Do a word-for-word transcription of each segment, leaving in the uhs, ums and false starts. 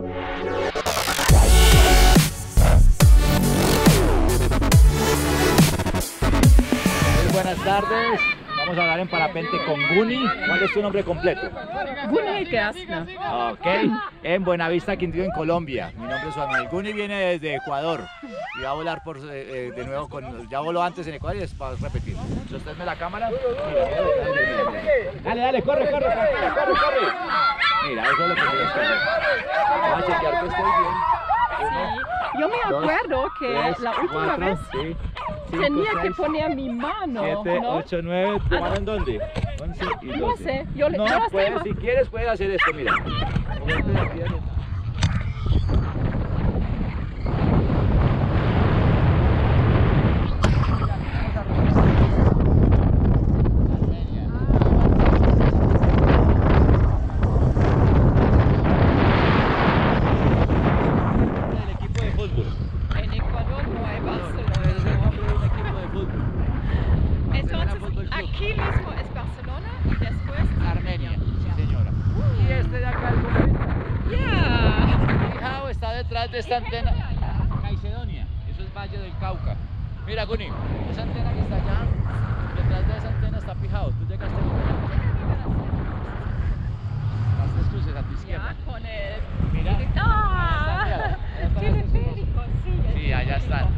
Buenas tardes, vamos a hablar en parapente con Guni. ¿Cuál es tu nombre completo? Guni de Asna. Ok, en Buenavista, Quindío, en Colombia. Mi nombre es Juanel. Guni viene desde Ecuador y va a volar por, eh, de nuevo, con, ya voló antes en Ecuador y es para repetir. Entonces, la cámara. Dale, dale, corre, corre, corre, corre, corre. Mira, eso es lo que tienes que hacer. Vamos a chequear que estoy bien. Uno, sí. Yo me acuerdo dos, que tres, la última cuatro, vez... Sí. Cinco, tenía seis, que poner mi mano, siete, ¿no? ocho, nueve, ¿tu mano en dónde? once y doce. No sé, yo le... No, yo puedes, si quieres puedes hacer esto, mira. El equipo de fútbol. En Ecuador no hay Barcelona. Entonces, aquí mismo es Barcelona y después Armenia. Sí, señora. Uh, ¿Y este de acá es Buenavista? ¡Ya! Fijao, está detrás de esta antena. Caicedonia, eso es Valle del Cauca. Mira, Guni, esa antena que está allá, detrás de esa antena está Fijao. Tú llegaste a las tres cruces a tu izquierda. Ya, con el... Mira. ¡Ah! Tiene féricos, sí. Sí, allá están.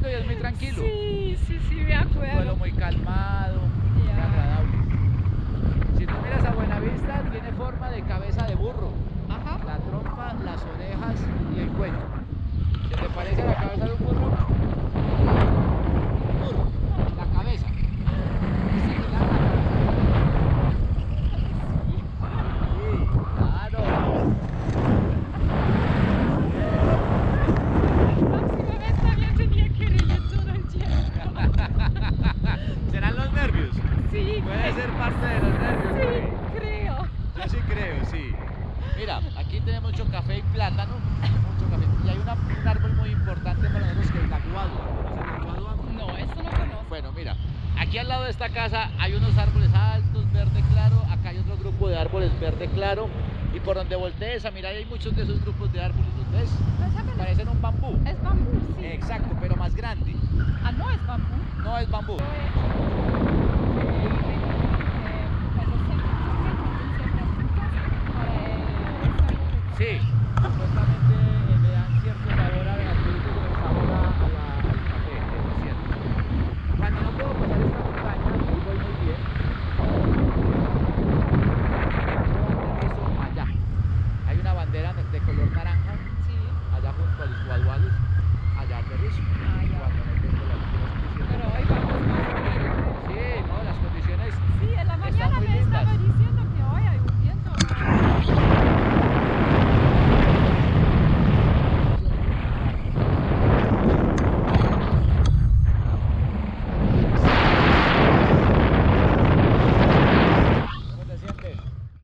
Y es muy tranquilo. Sí, sí, sí, me acuerdo. Un vuelo muy calmado, yeah. Muy agradable. Si tú miras a Buenavista, tiene forma de cabeza de burro. Ajá. La trompa, las orejas y el cuello. ¿Se te parece la cabeza de un burro? Un burro. La cabeza. Aquí al lado de esta casa hay unos árboles altos, verde claro, acá hay otro grupo de árboles verde claro y por donde voltees a mirar hay muchos de esos grupos de árboles, ¿los ves? Parecen un bambú. Es bambú, sí. Exacto, pero más grande. Ah, no es bambú. No es bambú. Sí.